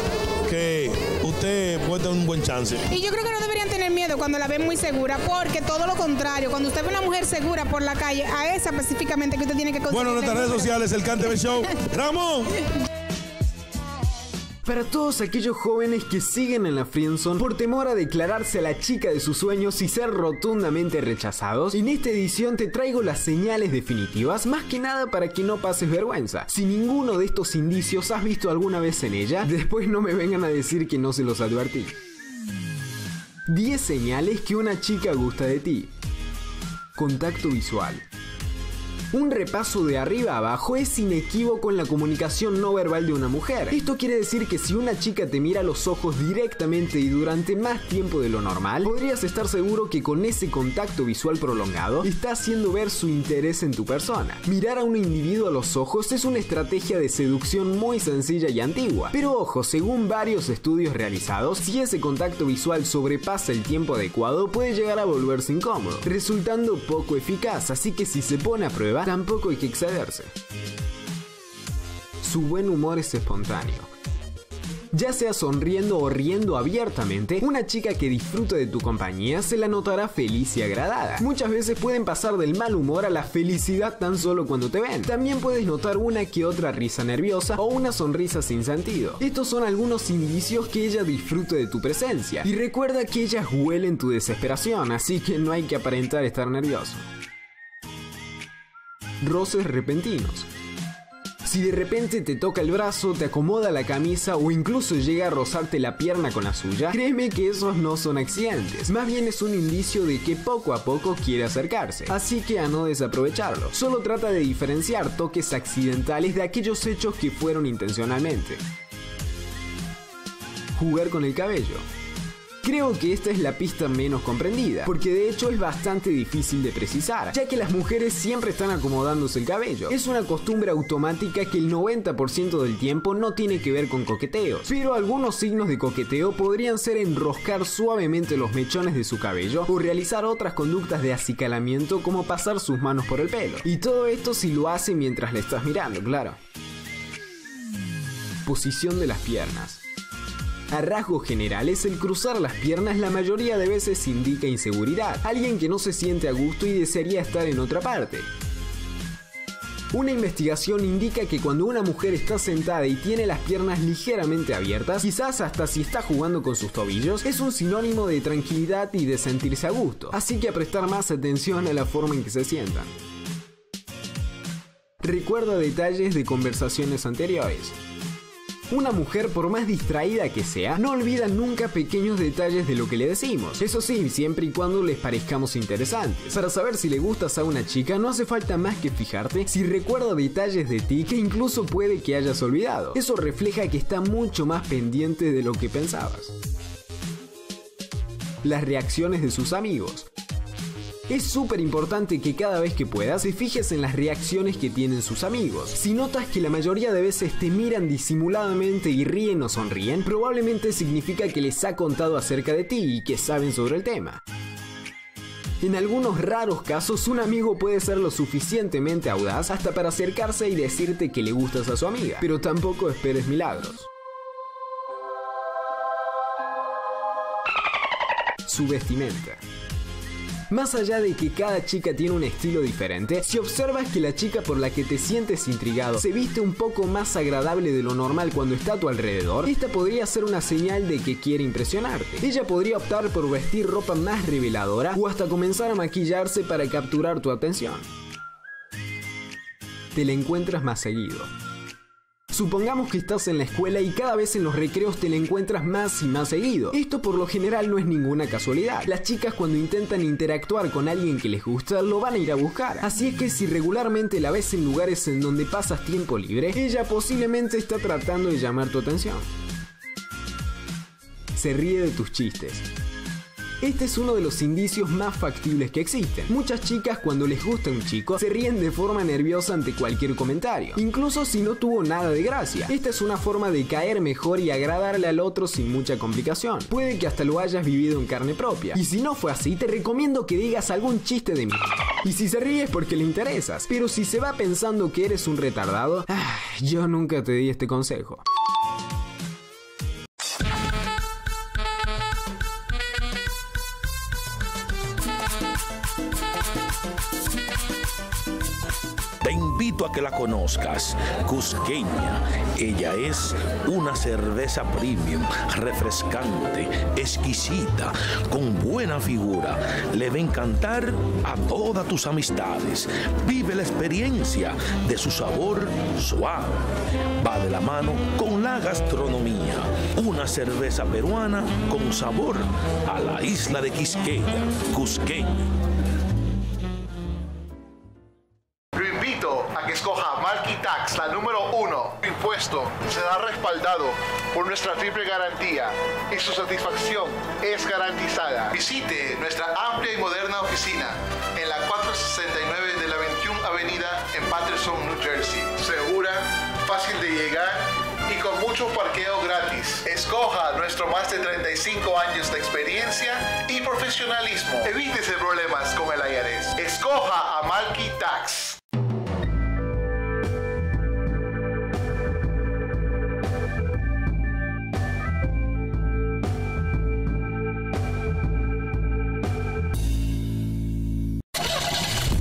que usted puede tener un buen chance. Y yo creo que no deberían tener miedo cuando la ven muy segura, porque todo lo contrario, cuando usted ve una mujer segura por la calle, a esa específicamente que usted tiene que conseguir. Bueno, nuestras redes sociales, El Kan TV Show. ¡Ramón! Para todos aquellos jóvenes que siguen en la friendzone por temor a declararse a la chica de sus sueños y ser rotundamente rechazados, en esta edición te traigo las señales definitivas, más que nada para que no pases vergüenza. Si ninguno de estos indicios has visto alguna vez en ella, después no me vengan a decir que no se los advertí. 10 señales que una chica gusta de ti. Contacto visual. Un repaso de arriba a abajo es inequívoco en la comunicación no verbal de una mujer. Esto quiere decir que si una chica te mira a los ojos directamente y durante más tiempo de lo normal, podrías estar seguro que con ese contacto visual prolongado está haciendo ver su interés en tu persona. Mirar a un individuo a los ojos es una estrategia de seducción muy sencilla y antigua. Pero ojo, según varios estudios realizados, si ese contacto visual sobrepasa el tiempo adecuado, puede llegar a volverse incómodo, resultando poco eficaz, así que si se pone a prueba, tampoco hay que excederse. Su buen humor es espontáneo. Ya sea sonriendo o riendo abiertamente, una chica que disfruta de tu compañía se la notará feliz y agradada. Muchas veces pueden pasar del mal humor a la felicidad tan solo cuando te ven. También puedes notar una que otra risa nerviosa o una sonrisa sin sentido. Estos son algunos indicios que ella disfruta de tu presencia. Y recuerda que ellas huelen tu desesperación, así que no hay que aparentar estar nervioso. Roces repentinos. Si de repente te toca el brazo, te acomoda la camisa o incluso llega a rozarte la pierna con la suya, créeme que esos no son accidentes, más bien es un indicio de que poco a poco quiere acercarse, así que a no desaprovecharlo. Solo trata de diferenciar toques accidentales de aquellos hechos que fueron intencionalmente. Jugar con el cabello. Creo que esta es la pista menos comprendida, porque de hecho es bastante difícil de precisar, ya que las mujeres siempre están acomodándose el cabello. Es una costumbre automática que el 90% del tiempo no tiene que ver con coqueteos, pero algunos signos de coqueteo podrían ser enroscar suavemente los mechones de su cabello o realizar otras conductas de acicalamiento como pasar sus manos por el pelo. Y todo esto si lo hace mientras le estás mirando, claro. Posición de las piernas. A rasgos generales, el cruzar las piernas la mayoría de veces indica inseguridad, alguien que no se siente a gusto y desearía estar en otra parte. Una investigación indica que cuando una mujer está sentada y tiene las piernas ligeramente abiertas, quizás hasta si está jugando con sus tobillos, es un sinónimo de tranquilidad y de sentirse a gusto, así que a prestar más atención a la forma en que se sientan. Recuerda detalles de conversaciones anteriores. Una mujer, por más distraída que sea, no olvida nunca pequeños detalles de lo que le decimos. Eso sí, siempre y cuando les parezcamos interesantes. Para saber si le gustas a una chica, no hace falta más que fijarte si recuerda detalles de ti que incluso puede que hayas olvidado. Eso refleja que está mucho más pendiente de lo que pensabas. Las reacciones de sus amigos. Es súper importante que cada vez que puedas te fijes en las reacciones que tienen sus amigos. Si notas que la mayoría de veces te miran disimuladamente y ríen o sonríen, probablemente significa que les ha contado acerca de ti y que saben sobre el tema. En algunos raros casos, un amigo puede ser lo suficientemente audaz hasta para acercarse y decirte que le gustas a su amiga, pero tampoco esperes milagros. Su vestimenta. Más allá de que cada chica tiene un estilo diferente, si observas que la chica por la que te sientes intrigado se viste un poco más agradable de lo normal cuando está a tu alrededor, esta podría ser una señal de que quiere impresionarte. Ella podría optar por vestir ropa más reveladora o hasta comenzar a maquillarse para capturar tu atención. Te la encuentras más seguido. Supongamos que estás en la escuela y cada vez en los recreos te la encuentras más y más seguido. Esto por lo general no es ninguna casualidad. Las chicas cuando intentan interactuar con alguien que les gusta, lo van a ir a buscar. Así es que si regularmente la ves en lugares en donde pasas tiempo libre, ella posiblemente está tratando de llamar tu atención. Se ríe de tus chistes. Este es uno de los indicios más factibles que existen. Muchas chicas cuando les gusta un chico se ríen de forma nerviosa ante cualquier comentario, incluso si no tuvo nada de gracia. Esta es una forma de caer mejor y agradarle al otro sin mucha complicación. Puede que hasta lo hayas vivido en carne propia. Y si no fue así, te recomiendo que digas algún chiste de mierda. Y si se ríe es porque le interesas, pero si se va pensando que eres un retardado, yo nunca te di este consejo. A que la conozcas, Cusqueña. Ella es una cerveza premium, refrescante, exquisita, con buena figura. Le va a encantar a todas tus amistades. Vive la experiencia de su sabor suave. Va de la mano con la gastronomía. Una cerveza peruana con sabor a la isla de Quisqueya. Cusqueña. Escoja Marky Tax, la número 1. Impuesto será respaldado por nuestra triple garantía y su satisfacción es garantizada. Visite nuestra amplia y moderna oficina en la 469 de la 21 Avenida en Paterson, New Jersey. Segura, fácil de llegar y con mucho parqueo gratis. Escoja nuestro más de 35 años de experiencia y profesionalismo. Evítese problemas con el IRS. Escoja a Marky Tax.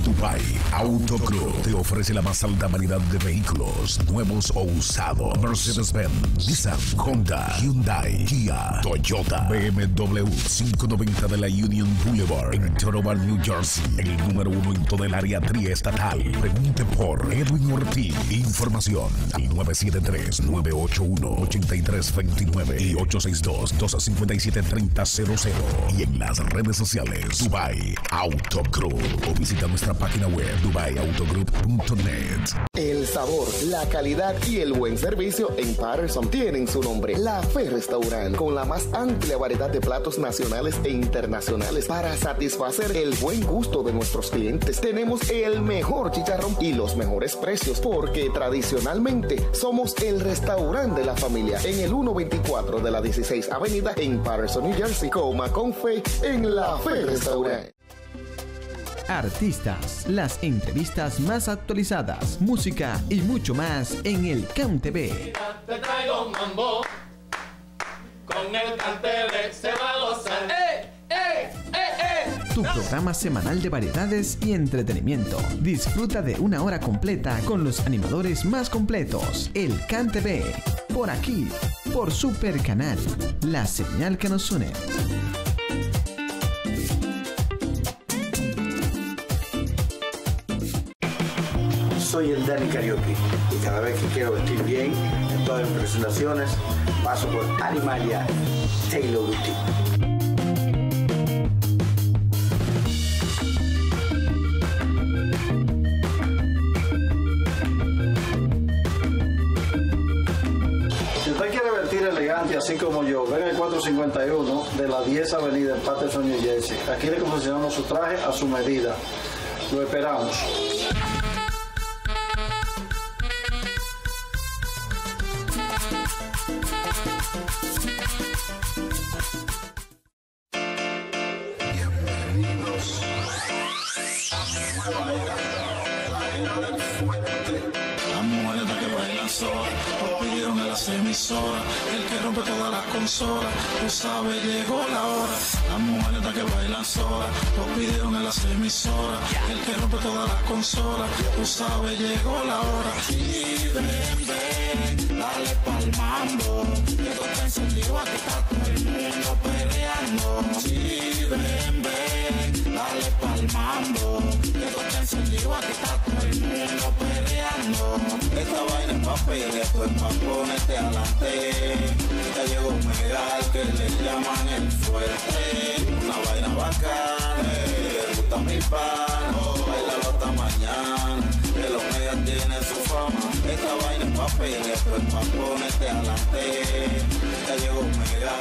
Dubai Autocruz te ofrece la más alta variedad de vehículos nuevos o usados. Mercedes-Benz, Nissan, Honda, Hyundai, Kia, Toyota, BMW. 590 de la Union Boulevard en Torobar, New Jersey. El número 1 en todo el área triestatal. Pregunte por Edwin Ortiz. Información al 973-981-8329 y 862-257-3000. Y en las redes sociales Dubai Autocruz o visita nuestra página web DubaiAutogroup.net. El sabor, la calidad y el buen servicio en Patterson tienen su nombre. La Fe Restaurant, con la más amplia variedad de platos nacionales e internacionales para satisfacer el buen gusto de nuestros clientes. Tenemos el mejor chicharrón y los mejores precios porque tradicionalmente somos el restaurante de la familia en el 124 de la 16 Avenida en Patterson, New Jersey. Coma con fe en La Fe Restaurant. Artistas, las entrevistas más actualizadas, música y mucho más en El Kan TV. Te traigo un mambo, con El Kan TV se va a gozar. Tu programa semanal de variedades y entretenimiento. Disfruta de una hora completa con los animadores más completos. El Kan TV, por aquí, por Super Canal, la señal que nos une. Soy el Danny Cariocki y cada vez que quiero vestir bien en todas mis presentaciones paso por Animalia Tailor Boutique. Si usted quiere vestir elegante así como yo, ven al 451 de la 10 Avenida en Paterson, New Jersey. Aquí le confeccionamos su traje a su medida. Lo esperamos. las emisoras, el que rompe todas las consolas, tú sabes, llegó la hora. Las mujeres que bailan solas, lo pidieron en las emisoras, el que rompe todas las consolas, tú sabes, llegó la hora. Y ven, ven, dale palmando, que todo está encendido, aquí está todo el mundo perreando. Y ven, ven, dale palmando, que todo está encendido, aquí está todo el mundo perreando. Esta vaina es papel, esto es pa' ponerte alante. Ya llegó Mega, que le llaman el fuerte. Una vaina bacana, le gusta mi pano, bailalo hasta mañana. El Omega tiene su fama, esta vaina es papel, esto es pa' ponerte alante. Ya llegó Mega.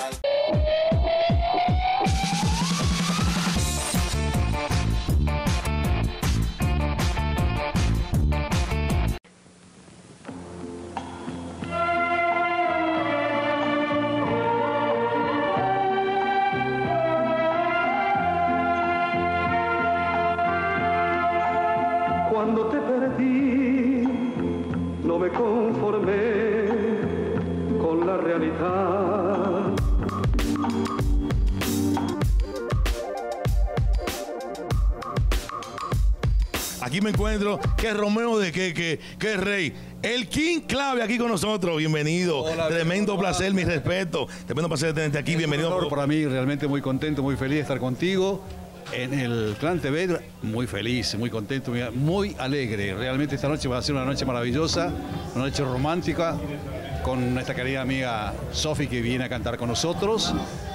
No me conformé con la realidad. Aquí me encuentro, que Romeo de que Rey, el King Clave aquí con nosotros. Bienvenido. Hola, tremendo bien, placer, mi respeto. Tremendo placer tenerte aquí. Es bienvenido. Un honor para mí, realmente muy contento, muy feliz de estar contigo. En el Kan TV, muy feliz, muy contento, muy alegre. Realmente esta noche va a ser una noche maravillosa, una noche romántica, con nuestra querida amiga Sofi, que viene a cantar con nosotros.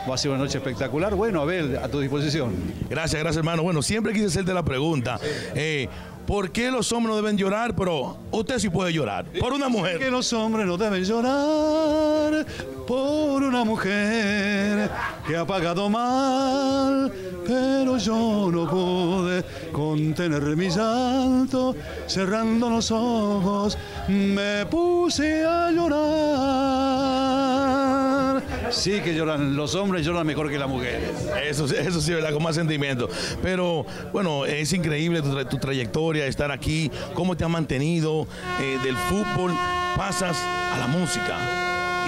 Va a ser una noche espectacular. Bueno, Abel, a tu disposición. Gracias, gracias, hermano. Bueno, siempre quise hacerte la pregunta. ¿Por qué los hombres no deben llorar? Pero usted sí puede llorar por una mujer. ¿Por qué los hombres no deben llorar por una mujer que ha pagado mal? Pero yo no pude contener mi llanto, cerrando los ojos me puse a llorar. Sí que lloran, los hombres lloran mejor que las mujeres. Eso sí, ¿verdad? Con más sentimiento. Pero bueno, es increíble tu trayectoria, estar aquí, cómo te has mantenido. Del fútbol pasas a la música.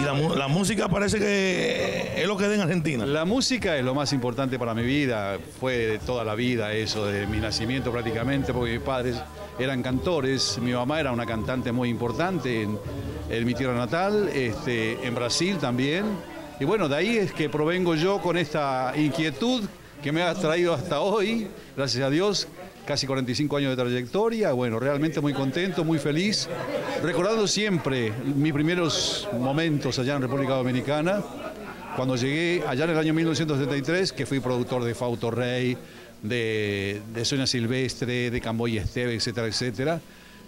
Y la música parece que es lo que da en Argentina. La música es lo más importante para mi vida, fue de toda la vida eso, desde mi nacimiento prácticamente, porque mis padres eran cantores, mi mamá era una cantante muy importante en mi tierra natal, en Brasil también. Y bueno, de ahí es que provengo yo con esta inquietud que me ha traído hasta hoy, gracias a Dios. Casi 45 años de trayectoria, bueno, realmente muy contento, muy feliz, recordando siempre mis primeros momentos allá en República Dominicana, cuando llegué allá en el año 1973, que fui productor de Fausto Rey, de Sonia Silvestre, de Camboy Esteve, etcétera, etcétera.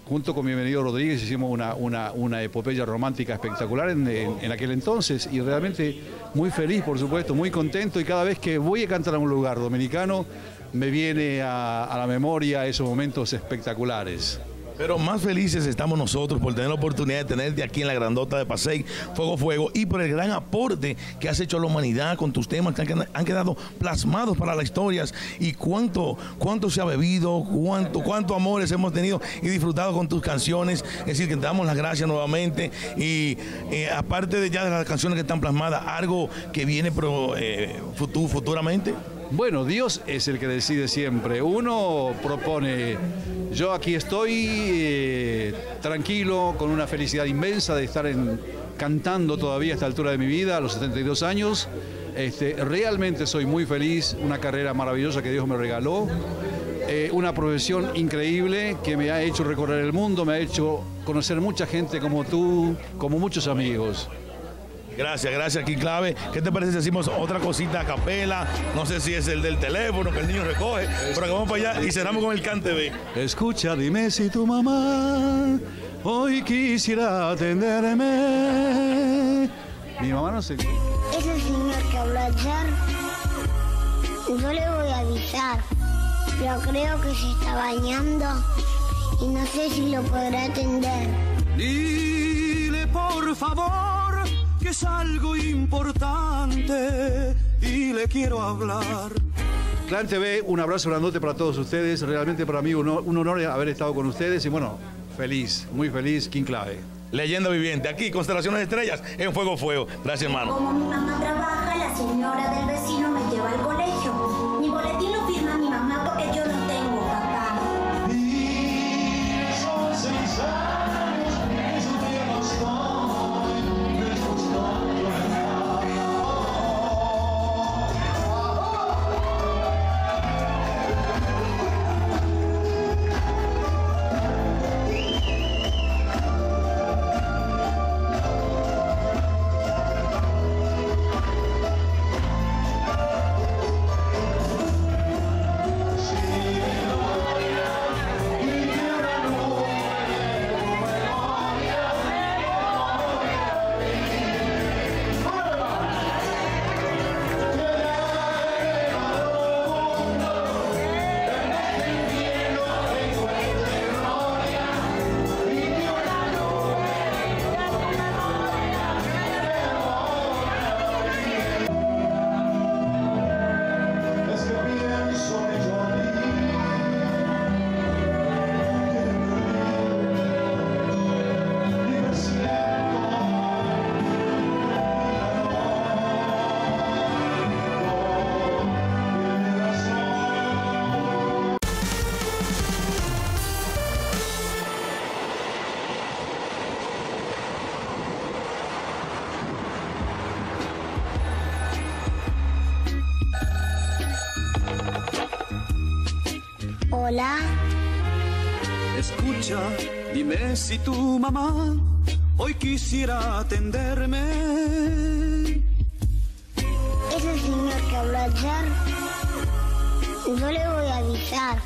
Junto con mi bienvenido Rodríguez hicimos una epopeya romántica espectacular en aquel entonces, y realmente muy feliz, por supuesto, muy contento, y cada vez que voy a cantar a un lugar dominicano, me viene a la memoria esos momentos espectaculares. Pero más felices estamos nosotros por tener la oportunidad de tenerte aquí en la grandota de Pasey, Fuego Fuego, y por el gran aporte que has hecho a la humanidad con tus temas que han quedado plasmados para las historias, y cuánto se ha bebido, cuánto amores hemos tenido y disfrutado con tus canciones. Es decir, que te damos las gracias nuevamente, y aparte de ya de las canciones que están plasmadas, algo que viene futuramente. Bueno, Dios es el que decide siempre. Uno propone, yo aquí estoy tranquilo, con una felicidad inmensa de estar cantando todavía a esta altura de mi vida, a los 72 años. Realmente soy muy feliz, una carrera maravillosa que Dios me regaló, una profesión increíble que me ha hecho recorrer el mundo, me ha hecho conocer mucha gente como tú, como muchos amigos. Gracias, gracias, King Clave. ¿Qué te parece si hacemos otra cosita a capela? No sé si es el del teléfono que el niño recoge, pero que vamos para allá y cerramos con el Kan TV. Escucha, dime si tu mamá hoy quisiera atenderme. Mi mamá no se... Es el señor que habló ayer. Yo le voy a avisar, pero creo que se está bañando y no sé si lo podrá atender. Dile, por favor, que es algo importante y le quiero hablar. Kan TV, un abrazo grandote para todos ustedes. Realmente para mí un honor haber estado con ustedes. Y bueno, feliz, muy feliz, King Clave. Leyenda viviente, aquí, Constelaciones de Estrellas, en Fuego Fuego. Gracias, hermano. Como mi mamá trabaja, la señora del vecino me lleva al colegio. Mi boletín lo firma mi mamá porque yo no tengo papá. Y son 6 años, eso te bastó, me Hola. Escucha, dime si tu mamá hoy quisiera atenderme. Ese señor que habló ayer, yo le voy a avisar,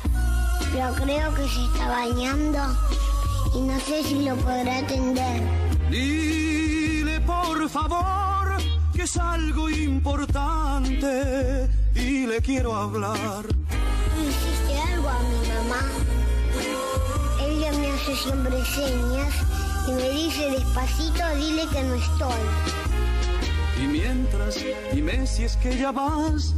pero creo que se está bañando y no sé si lo podrá atender. Dile por favor que es algo importante y le quiero hablar. Ella me hace siempre señas y me dice despacito, dile que no estoy. Y mientras, dime si es que ya vas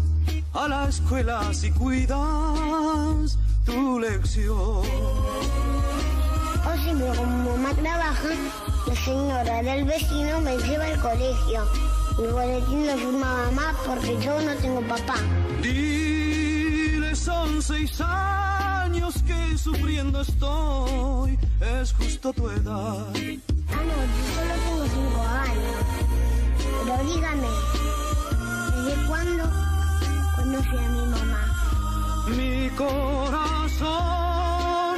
a la escuela, si cuidas tu lección. Oh, sí, pero como mamá trabaja, la señora del vecino me lleva al colegio. Mi boletín lo firma mamá porque yo no tengo papá. Dile, son 6 años que sufriendo estoy, es justo tu edad. Ah, no, yo solo tengo 5 años. Pero dígame, ¿desde cuándo conocí a mi mamá? Mi corazón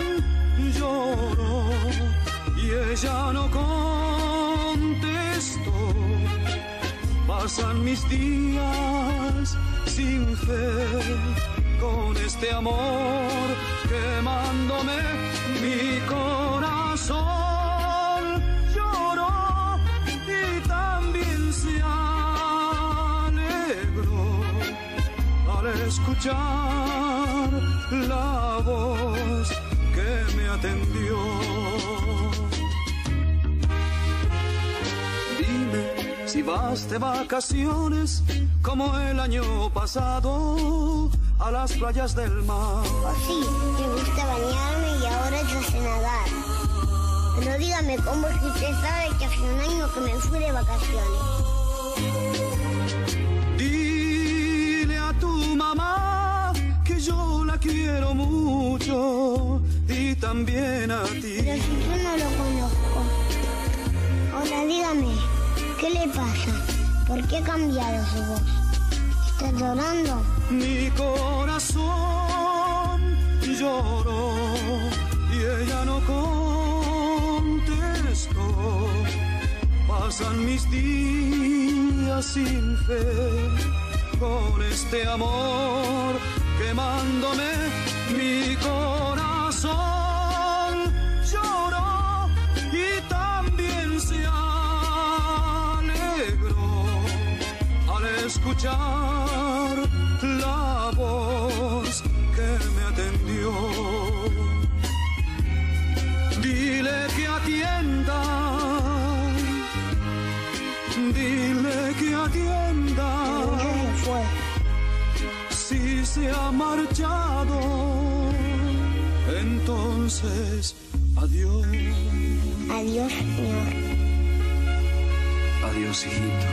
lloró y ella no contestó. Pasan mis días sin fe, con este amor quemándome. Mi corazón lloró y también se alegró al escuchar la voz que me atendió. Dime si vas de vacaciones como el año pasado a las playas del mar. Oh, sí, me gusta bañarme y ahora yo sé nadar. Pero dígame, ¿cómo es que usted sabe que hace un año que me fui de vacaciones? Dile a tu mamá que yo la quiero mucho y también a ti. Pero si yo no lo conozco. Ahora dígame, ¿qué le pasa? ¿Por qué ha cambiado su voz? ¿Está llorando? Mi corazón lloró y ella no contestó. Pasan mis días sin fe, con este amor quemándome. Mi corazón lloró y también se alegró al escuchar la voz que me atendió. Dile que atienda, dile que atienda. Si se ha marchado, entonces Adiós. Adiós, señor. Adiós, hijito.